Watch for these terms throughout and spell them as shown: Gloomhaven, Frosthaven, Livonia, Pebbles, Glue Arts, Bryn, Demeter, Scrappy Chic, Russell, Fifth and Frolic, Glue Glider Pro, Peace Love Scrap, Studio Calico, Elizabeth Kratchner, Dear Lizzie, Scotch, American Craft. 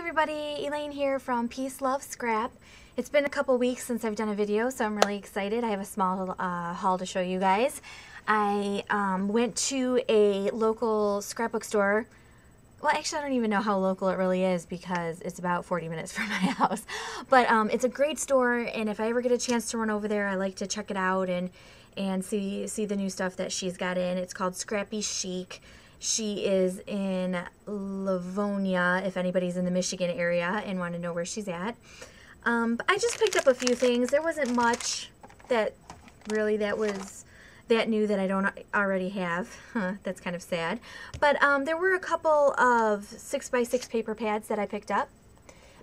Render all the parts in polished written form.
everybody, Elaine here from Peace Love Scrap. It's been a couple weeks since I've done a video, so I'm really excited. I have a small haul to show you guys. I went to a local scrapbook store. Well, actually, I don't even know how local it really is because it's about 40 minutes from my house. But it's a great store, and if I ever get a chance to run over there, I like to check it out and see the new stuff that she's got in. It's called Scrappy Chic. She is in Livonia, if anybody's in the Michigan area and want to know where she's at. But I just picked up a few things. There wasn't much that really was that new that I don't already have. That's kind of sad. But there were a couple of 6x6 paper pads that I picked up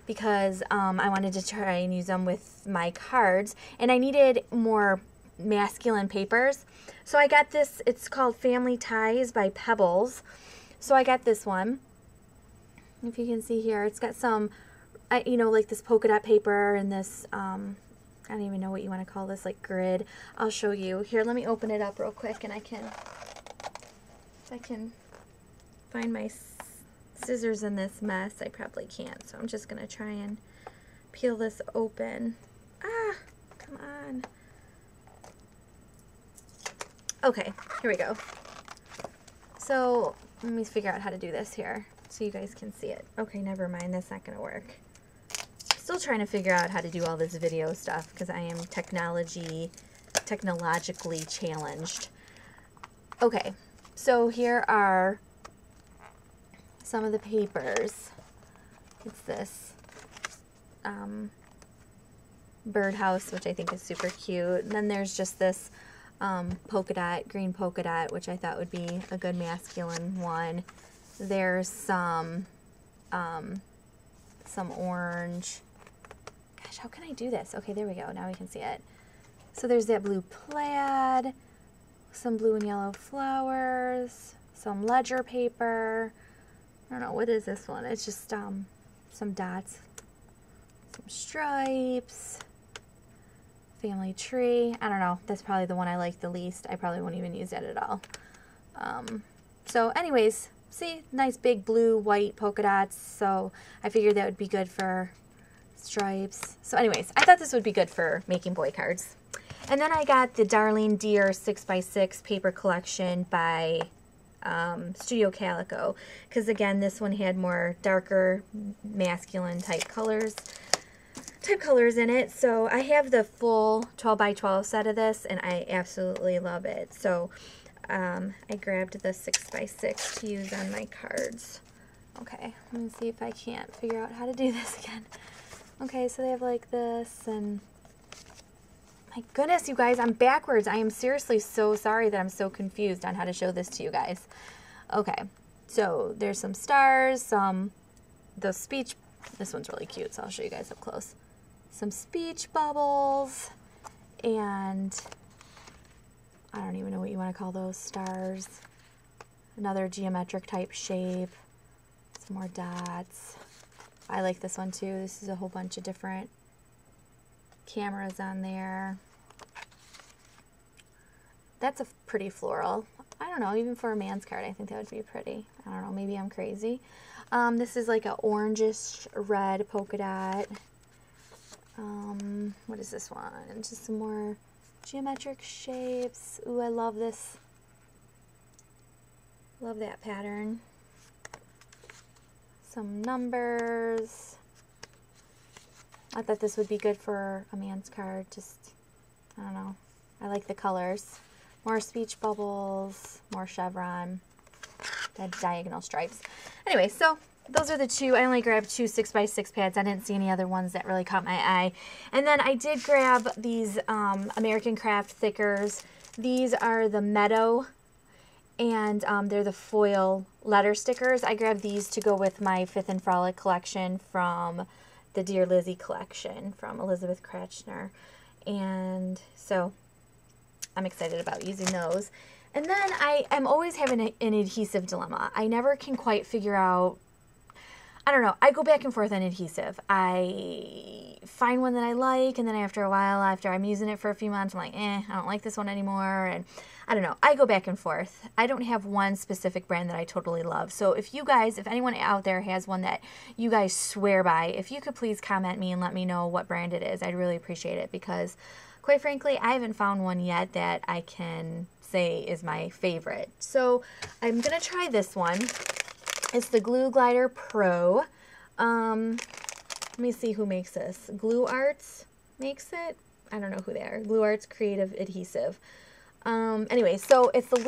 because I wanted to try and use them with my cards. And I needed more masculine papers. So I got this, it's called Family Ties by Pebbles. So I got this one. If you can see here, it's got some, you know, like this polka dot paper and this, I don't even know what you want to call this, like grid. I'll show you. Here, let me open it up real quick and I can, if I can find my scissors in this mess, I probably can't. So I'm just going to try and peel this open. Ah, come on. Okay, here we go. So let me figure out how to do this here so you guys can see it. Okay, never mind, that's not gonna work. Still trying to figure out how to do all this video stuff because I am technologically challenged. Okay, so here are some of the papers. It's this birdhouse, which I think is super cute. And then there's just this polka dot, green polka dot, which I thought would be a good masculine one. There's some orange. Gosh, how can I do this? Okay, there we go. Now we can see it. So there's that blue plaid, some blue and yellow flowers, some ledger paper. I don't know, what is this one? It's just some dots, some stripes. Family tree. I don't know. That's probably the one I like the least. I probably won't even use that at all. So anyways, see? Nice big blue, white polka dots. So I figured that would be good for stripes. So anyways, I thought this would be good for making boy cards. And then I got the Darling Dear 6x6 paper collection by Studio Calico. Because again, this one had more darker, masculine type colors. In it. So I have the full 12x12 set of this and I absolutely love it. So I grabbed the 6x6 to use on my cards. Okay, let me see if I can't figure out how to do this again. Okay, so they have like this and my goodness, you guys, I'm backwards. I am seriously so sorry that I'm so confused on how to show this to you guys. Okay, so there's some stars, some the speech. This one's really cute, so I'll show you guys up close. Some speech bubbles, and I don't even know what you want to call those, stars, another geometric type shape, some more dots. I like this one too. This is a whole bunch of different cameras on there. That's a pretty floral. I don't know, even for a man's card, I think that would be pretty. I don't know, maybe I'm crazy. This is like an orangish red polka dot. What is this one? Just some more geometric shapes. Ooh, I love this. Love that pattern. Some numbers. I thought this would be good for a man's card. Just, I don't know. I like the colors. More speech bubbles, more chevron, the diagonal stripes. Anyway, so those are the two. I only grabbed two 6x6 pads. I didn't see any other ones that really caught my eye. And then I did grab these American Craft thickers. These are the Meadow, and they're the foil letter stickers. I grabbed these to go with my Fifth and Frolic collection from the Dear Lizzie collection from Elizabeth Kratchner. And so I'm excited about using those. And then I'm always having an adhesive dilemma. I never can quite figure out I don't know, I go back and forth on adhesive. I find one that I like, and then after a while, after I'm using it for a few months, I'm like, I don't like this one anymore, and I don't know, I go back and forth. I don't have one specific brand that I totally love, so if you guys, if anyone out there has one that you guys swear by, if you could please comment me and let me know what brand it is, I'd really appreciate it, because quite frankly, I haven't found one yet that I can say is my favorite. So I'm gonna try this one. It's the Glue Glider Pro. Let me see who makes this. Glue Arts makes it? I don't know who they are. Glue Arts Creative Adhesive. Anyway, so it's the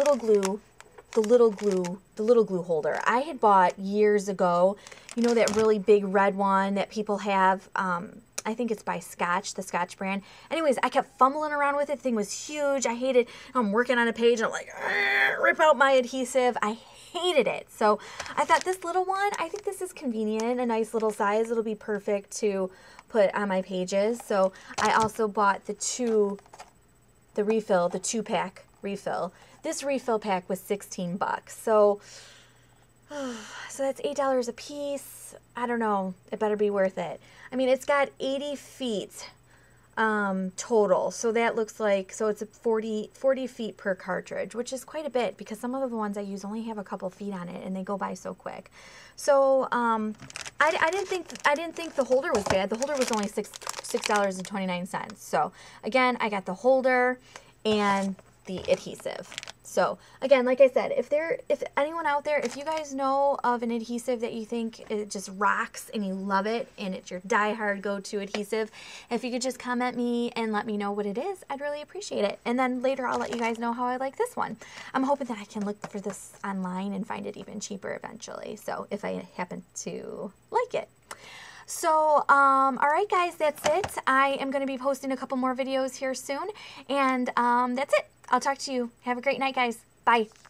little glue holder. I had bought years ago, you know, that really big red one that people have, I think it's by Scotch, the Scotch brand. Anyways, I kept fumbling around with it. The thing was huge. I hated it. I'm working on a page and I'm like, rip out my adhesive. I hated it. So I thought this little one, I think this is convenient, a nice little size. It'll be perfect to put on my pages. So I also bought the two-pack refill. This refill pack was 16 bucks. So that's $8 a piece. I don't know. It better be worth it. I mean, it's got 80 feet total. So that looks like, so it's a 40 feet per cartridge, which is quite a bit because some of the ones I use only have a couple feet on it and they go by so quick. So I didn't think the holder was bad. The holder was only $6.29. So again, I got the holder and the adhesive. So again, like I said, if anyone out there, if you guys know of an adhesive that you think it just rocks and you love it and it's your diehard go-to adhesive, if you could just comment me and let me know what it is, I'd really appreciate it. And then later I'll let you guys know how I like this one. I'm hoping that I can look for this online and find it even cheaper eventually. So if I happen to like it. So, all right, guys, that's it. I am going to be posting a couple more videos here soon. And that's it. I'll talk to you. Have a great night, guys. Bye.